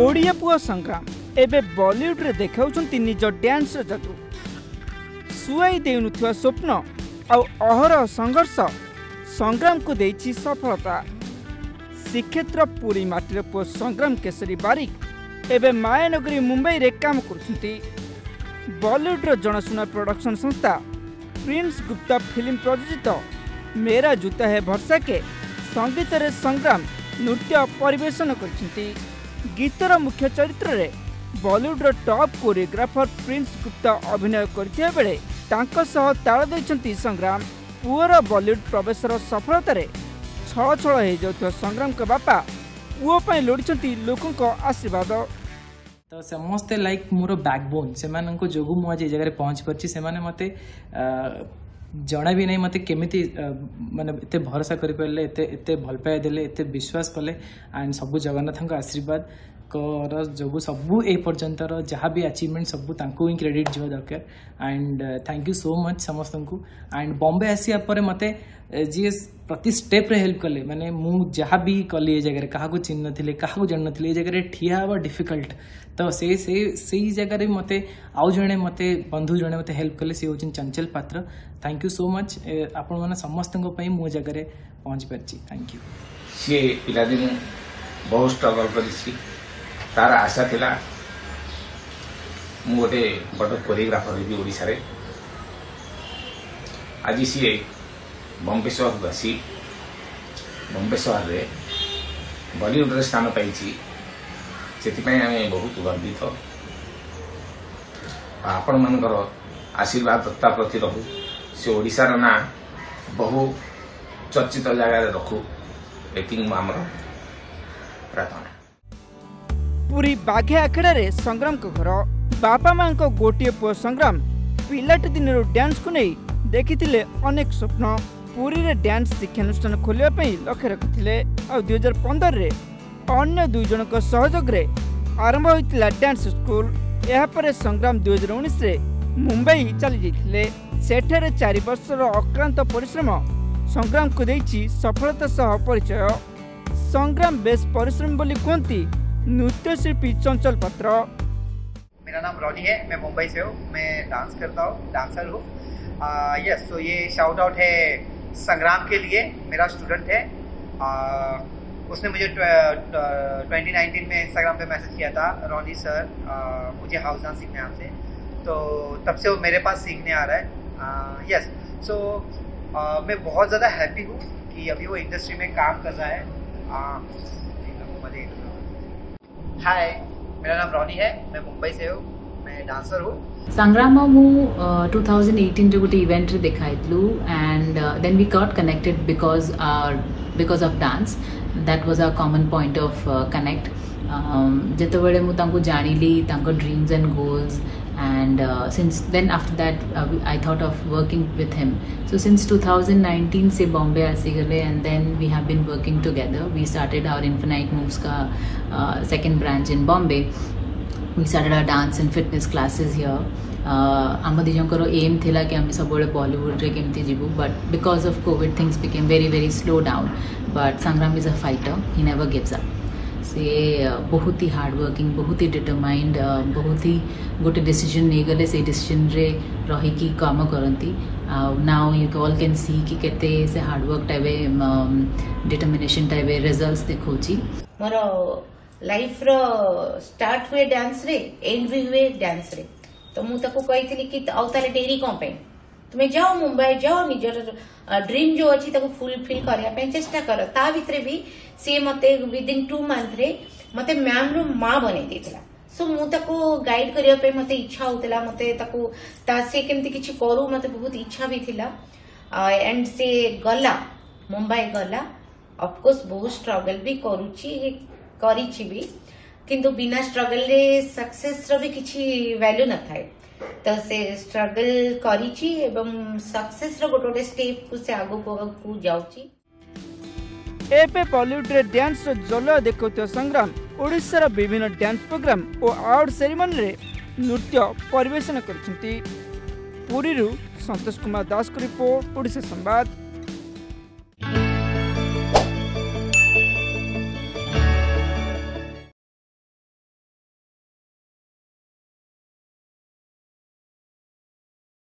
ओडिया पुआ संग्राम एबे बॉलीवुड रे देखाउछंती निज डांस जादू सुआई देउनुथवा स्वप्न आउ अहर संघर्ष संग्राम को देछि सफलता। श्रीक्षेत्र पुरी माटी रे पुआ संग्राम केसरी बारिक एबे मायानगरी मुंबई रे काम करुछंती। बॉलीवुड रो जनसुना प्रोडक्शन संस्था प्रिंस गुप्ता फिल्म प्रयोजित मेरा जूता है भरसा के संगीत रे संग्राम नृत्य परिवेशन करछंती। गीतर मुख्य चरित्र रे बॉलीवुड टॉप कोरियोग्राफर प्रिंस गुप्ता अभिनय करथिया बेले तांको सह ताल दैछंती संग्राम। पुअर बॉलीवुड प्रवेश सफलतार छल छल हो जाता संग्राम का बापा पुओं लोड़ी लोक आशीर्वाद तो समस्ते लाइक मोर बैकबोन से जो मुझे जगह पहुँच पार्टी से मत जना भी नहीं मत केमी माने एत भरोसा करें एत भल पाई देले एत विश्वास कले एंड सबू जगन्नाथ आशीर्वाद कर जो सबू ए पर्यंतर जहाँ भी अचीवमेंट सबू तांको ही क्रेडिट जावा दरकार and thank you so much समस्त को। एंड बॉम्बे आसिया पर मत जी प्रति स्टेप रे हेल्प कले माने मु जहाँ भी कली ए जगह क्या चिन्ह नी क्या जान नी ये जगह ठिया हवा डिफिकल्ट तो से जगह मत आउ जड़े मत बंधु जड़े मत हेल्प कले सी हूँ चंचल पात्र। थैंक यू सो मच आपण मैंने समस्त मो जगह पहुँच पार्टी। थैंक यू सी पादिन बहुत स्ट्रगल कर तार आशा थी मु गोटे बड़ कोरियोग्राफर होगी ओडिशारे आज सी भुवनेश्वर वासी भुवनेश्वर रे बॉलीवुड रे स्थान पाई से बहुत गर्वित आपण मानकर आशीर्वाद दत्ता प्रति रहू से ओडिशार ना बहु चर्चित जगह रखू एति आम प्रार्थना। पूरी बाघे आखेड़ा रे संग्राम को घर बापा माँ को गोटे पुओ संग्राम पिलाटे दिन डांस को नहीं देखी अनेक स्वप्न। पुरी रे डांस शिक्षानुष्ठान खोलने लक्ष्य रखिले और 2015 रे अन्य दुई जन सहयोग रे आरंभ होता डांस स्कूल। यापर संग्राम 2019 रे मुंबई चली जाते सेठारे 4 वर्षर अक्लांत परिश्रम संग्राम को देछि सफलता सह परिचय। संग्राम बेस परिश्रम बोली कहती नृत्यशिल्पी चंचल पात्र। मेरा नाम रॉनी है, मैं मुंबई से हूँ, मैं डांस करता हूँ, डांसर हूँ। यस तो ये शाउट आउट है संग्राम के लिए, मेरा स्टूडेंट है। उसने मुझे 2019 में इंस्टाग्राम पे मैसेज किया था, रॉनी सर मुझे हाउस डांस सीखना है आपसे, तो तब से वो मेरे पास सीखने आ रहा है। यस सो मैं बहुत ज़्यादा हैप्पी हूँ कि अभी वो इंडस्ट्री में काम कर रहा है। हाय मेरा नाम रॉनी है, मैं मुंबई से हूँ, मैं डांसर हूँ। संग्राम मु 2018 जो गोटे इवेंट रे देखाई थलु and then we got connected because of dance that was our common point of connect. जेते बेले मु तांको जानिली तांको dreams and goals and since then after that I thought of working with him, so since 2019 se Bombay aasi gaye and then we have been working together. We started our Infinite Moves ka second branch in Bombay. We started our dance and fitness classes here. Amma dijonkaro aim thila ki ami sabole Bollywood re kemti jibu, but because of COVID things became very slow down, but Sangram is a fighter, he never gives up. से बहुत ही hard working बहुत ही determined बहुत ही गोटे decision नहीं गले से decision रे रही कि काम करती। Now you all can see कि केते से hard work type determination type results देखौची। मोर लाइफ रो स्टार्ट हुए डांस रे एंड भी हुए डांस रे, तो मु ताको कहितली कि औताले डेरी कों पे तुमे जाओ मुंबई जाओ निजर ड्रीम जो अच्छी ताको फुलफिल करने चेष्टा कर। ता भितर भी सी मत विदिन 2 मंथ रे मत मैम रु माँ बन देता, सो मुझे गाइड करने मत इच्छा होता मतलब सी केमती किसी करू मत बहुत इच्छा भी थिला। एंड से गला मुंबई गला अफकोर्स बहुत स्ट्रगल भी करुची भी किंतु बिना स्ट्रगल रे सक्सेस रो भी किसी वैल्यू न थाए, तो से स्ट्रगल करिची एवं सक्सेस रो गोटे स्टेप को से आगो को जाउची। एपे बॉलीवुड रे डांस रो जलो देखौतो संग्राम ओडिसा रो विभिन्न डांस प्रोग्राम ओ अवार्ड सेरेमनी रे नृत्य परिवेशन करछंती। पुरी रु संतोष कुमार दास को रिपोर्ट ओडिसा संवाद।